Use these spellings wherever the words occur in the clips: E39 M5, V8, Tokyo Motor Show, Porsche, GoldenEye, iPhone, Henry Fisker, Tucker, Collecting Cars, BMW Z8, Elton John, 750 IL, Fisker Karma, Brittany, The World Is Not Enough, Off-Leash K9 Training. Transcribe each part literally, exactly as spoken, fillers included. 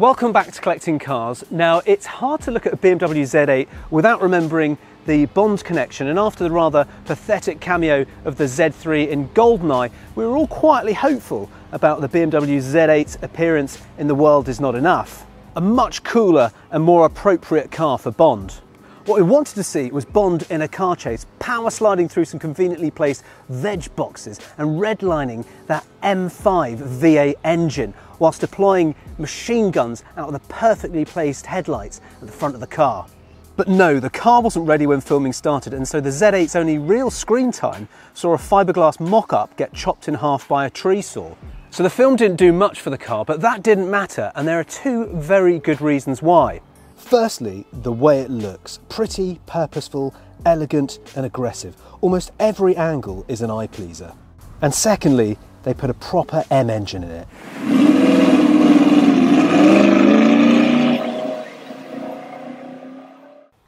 Welcome back to Collecting Cars. Now, it's hard to look at a B M W Z eight without remembering the Bond connection, and after the rather pathetic cameo of the Z three in GoldenEye, we were all quietly hopeful about the B M W Z eight's appearance in The World Is Not Enough. A much cooler and more appropriate car for Bond. What we wanted to see was Bond in a car chase, power sliding through some conveniently placed veg boxes and redlining that M five V eight engine, whilst deploying machine guns out of the perfectly placed headlights at the front of the car. But no, the car wasn't ready when filming started, and so the Z eight's only real screen time saw a fiberglass mock-up get chopped in half by a tree saw. So the film didn't do much for the car, but that didn't matter, and there are two very good reasons why. Firstly, the way it looks. Pretty, purposeful, elegant and aggressive. Almost every angle is an eye-pleaser. And secondly, they put a proper M engine in it.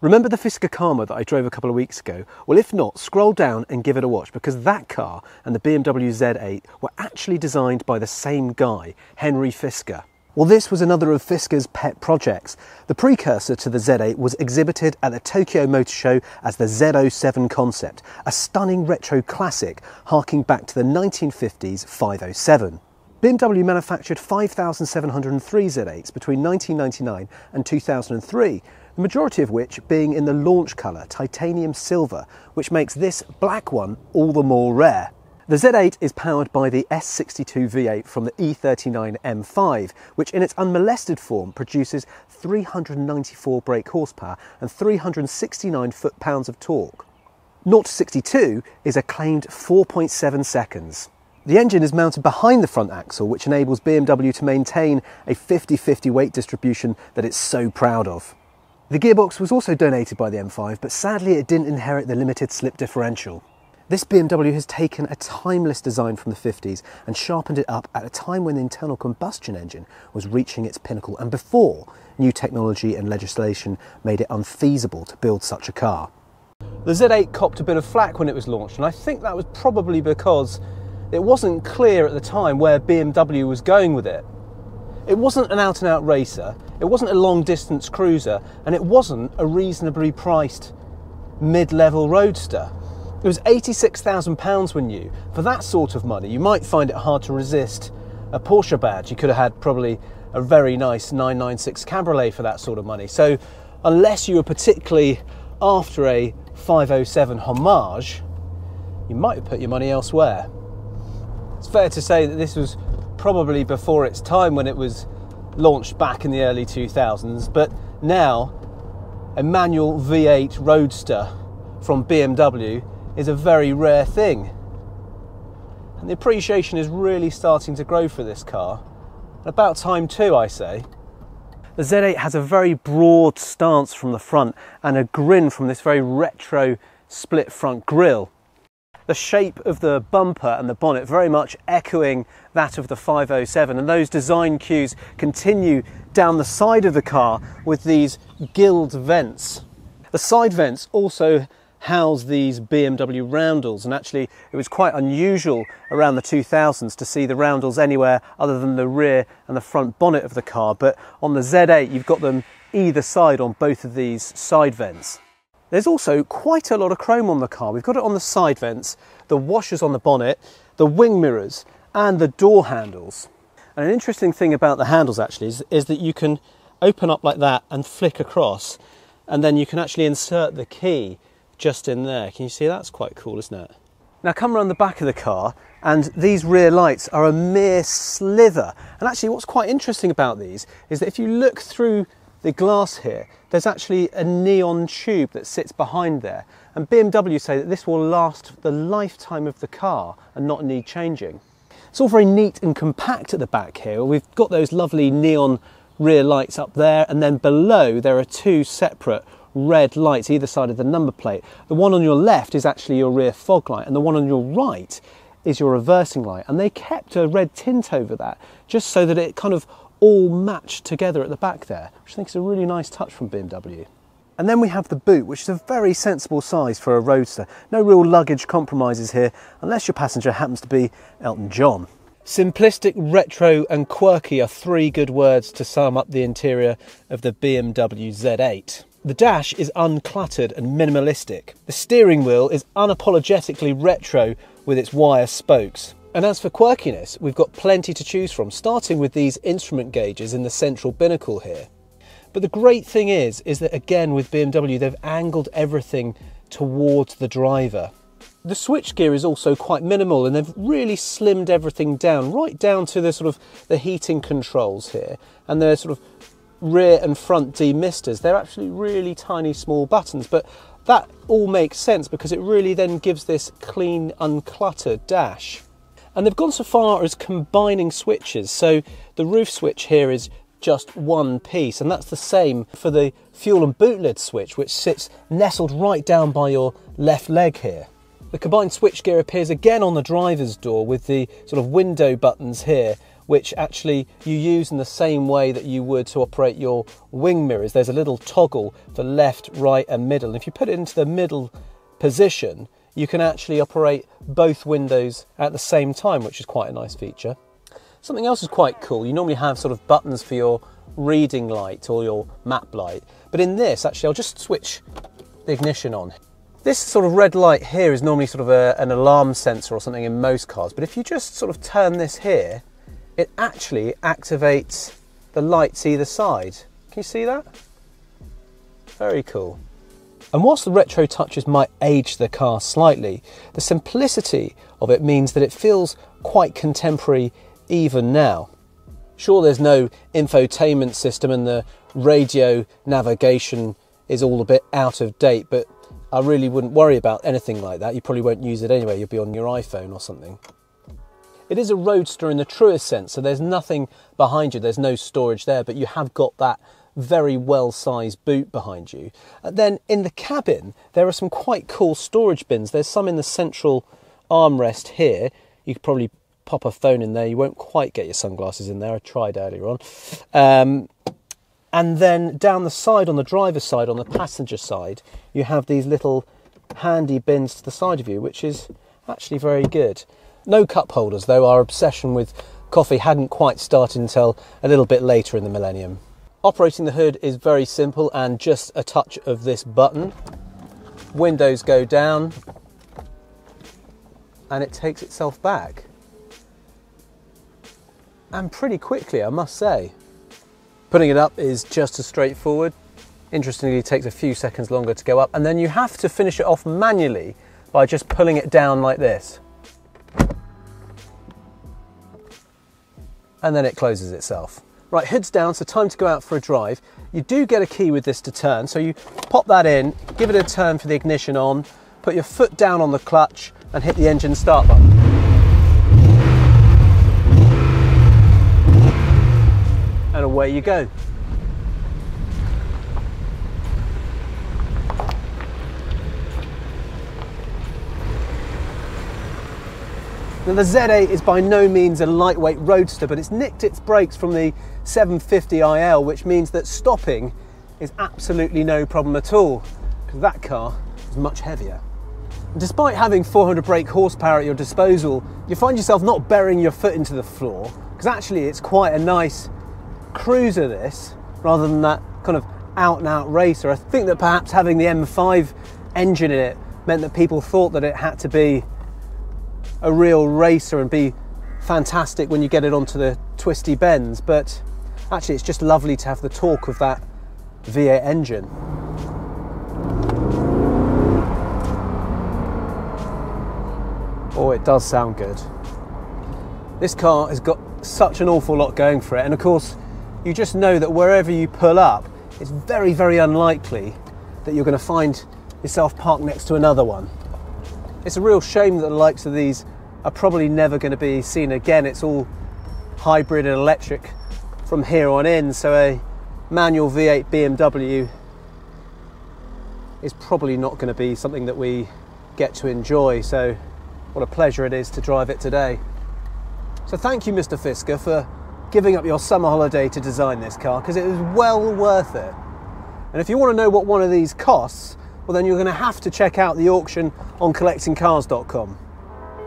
Remember the Fisker Karma that I drove a couple of weeks ago? Well, if not, scroll down and give it a watch, because that car and the B M W Z eight were actually designed by the same guy, Henry Fisker. Well, this was another of Fisker's pet projects. The precursor to the Z eight was exhibited at the Tokyo Motor Show as the Z oh seven concept, a stunning retro classic harking back to the nineteen fifties five oh seven. B M W manufactured five thousand seven hundred three Z eights between nineteen ninety-nine and two thousand three, the majority of which being in the launch colour, titanium silver, which makes this black one all the more rare. The Z eight is powered by the S sixty-two V eight from the E thirty-nine M five, which in its unmolested form produces three hundred ninety-four brake horsepower and three hundred sixty-nine foot-pounds of torque. zero to sixty-two is a claimed four point seven seconds. The engine is mounted behind the front axle, which enables B M W to maintain a fifty fifty weight distribution that it's so proud of. The gearbox was also donated by the M five, but sadly it didn't inherit the limited slip differential. This B M W has taken a timeless design from the fifties and sharpened it up at a time when the internal combustion engine was reaching its pinnacle and before new technology and legislation made it unfeasible to build such a car. The Z eight copped a bit of flack when it was launched, and I think that was probably because it wasn't clear at the time where B M W was going with it. It wasn't an out-and-out racer, it wasn't a long-distance cruiser, and it wasn't a reasonably priced mid-level roadster. It was eighty-six thousand pounds when new. For that sort of money, you might find it hard to resist a Porsche badge. You could have had probably a very nice nine ninety-six Cabriolet for that sort of money. So unless you were particularly after a five oh seven homage, you might have put your money elsewhere. It's fair to say that this was probably before its time when it was launched back in the early two thousands, but now a manual V eight Roadster from B M W is a very rare thing, and the appreciation is really starting to grow for this car. About time too, I say. The Z eight has a very broad stance from the front and a grin from this very retro split front grille. The shape of the bumper and the bonnet very much echoing that of the five oh seven, and those design cues continue down the side of the car with these gilled vents. The side vents also house these B M W roundels, and actually it was quite unusual around the two thousands to see the roundels anywhere other than the rear and the front bonnet of the car, but on the Z eight you've got them either side on both of these side vents. There's also quite a lot of chrome on the car. We've got it on the side vents, the washers on the bonnet, the wing mirrors and the door handles. And an interesting thing about the handles actually is, is that you can open up like that and flick across, and then you can actually insert the key just in there. Can you see? That's quite cool, isn't it? Now come around the back of the car, and these rear lights are a mere sliver. And actually what's quite interesting about these is that if you look through the glass here, there's actually a neon tube that sits behind there. And B M W say that this will last the lifetime of the car and not need changing. It's all very neat and compact at the back here. We've got those lovely neon rear lights up there, and then below there are two separate red lights either side of the number plate. The one on your left is actually your rear fog light, and the one on your right is your reversing light, and they kept a red tint over that just so that it kind of all matched together at the back there, which I think is a really nice touch from B M W. And then we have the boot, which is a very sensible size for a roadster. No real luggage compromises here unless your passenger happens to be Elton John. Simplistic, retro and quirky are three good words to sum up the interior of the B M W Z eight. The dash is uncluttered and minimalistic. The steering wheel is unapologetically retro with its wire spokes. And as for quirkiness, we've got plenty to choose from, starting with these instrument gauges in the central binnacle here. But the great thing is, is that again with B M W, they've angled everything towards the driver. The switchgear is also quite minimal, and they've really slimmed everything down, right down to the sort of the heating controls here, and the sort of rear and front demisters. They're actually really tiny, small buttons, but that all makes sense because it really then gives this clean, uncluttered dash. And they've gone so far as combining switches. So the roof switch here is just one piece, and that's the same for the fuel and boot lid switch, which sits nestled right down by your left leg here. The combined switchgear appears again on the driver's door with the sort of window buttons here, which actually you use in the same way that you would to operate your wing mirrors. There's a little toggle for left, right and middle. And if you put it into the middle position, you can actually operate both windows at the same time, which is quite a nice feature. Something else is quite cool. You normally have sort of buttons for your reading light or your map light. But in this, actually, I'll just switch the ignition on. This sort of red light here is normally sort of a, an alarm sensor or something in most cars. But if you just sort of turn this here, it actually activates the lights either side. Can you see that? Very cool. And whilst the retro touches might age the car slightly, the simplicity of it means that it feels quite contemporary even now. Sure, there's no infotainment system and the radio navigation is all a bit out of date, but I really wouldn't worry about anything like that. You probably won't use it anyway. You'll be on your iPhone or something. It is a roadster in the truest sense, so there's nothing behind you, there's no storage there, but you have got that very well-sized boot behind you. And then in the cabin, there are some quite cool storage bins. There's some in the central armrest here. You could probably pop a phone in there. You won't quite get your sunglasses in there. I tried earlier on. Um, and then down the side, on the driver's side, on the passenger side, you have these little handy bins to the side of you, which is actually very good. No cup holders, though. Our obsession with coffee hadn't quite started until a little bit later in the millennium. Operating the hood is very simple and just a touch of this button. Windows go down and it takes itself back. And pretty quickly, I must say. Putting it up is just as straightforward. Interestingly, it takes a few seconds longer to go up, and then you have to finish it off manually by just pulling it down like this. And then it closes itself. Right, hood's down, so time to go out for a drive. You do get a key with this to turn, so you pop that in, give it a turn for the ignition on, put your foot down on the clutch and hit the engine start button. And away you go. Now the Z eight is by no means a lightweight roadster, but it's nicked its brakes from the seven fifty I L, which means that stopping is absolutely no problem at all, because that car is much heavier. And despite having four hundred brake horsepower at your disposal, you find yourself not burying your foot into the floor, because actually it's quite a nice cruiser, this, rather than that kind of out and out racer. I think that perhaps having the M five engine in it meant that people thought that it had to be a real racer and be fantastic when you get it onto the twisty bends, but actually it's just lovely to have the torque of that V eight engine. Oh, it does sound good. This car has got such an awful lot going for it, and of course you just know that wherever you pull up, it's very, very unlikely that you're going to find yourself parked next to another one. It's a real shame that the likes of these are probably never going to be seen again. It's all hybrid and electric from here on in, so a manual V eight B M W is probably not going to be something that we get to enjoy, so what a pleasure it is to drive it today. So thank you, Mister Fisker, for giving up your summer holiday to design this car, because it was well worth it. And if you want to know what one of these costs, well, then you're going to have to check out the auction on collecting cars dot com.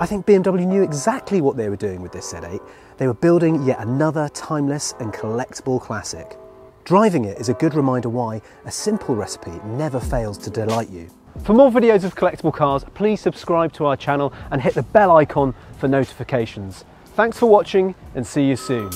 I think B M W knew exactly what they were doing with this Z eight. They were building yet another timeless and collectible classic. Driving it is a good reminder why a simple recipe never fails to delight you. For more videos of collectible cars, please subscribe to our channel and hit the bell icon for notifications. Thanks for watching and see you soon.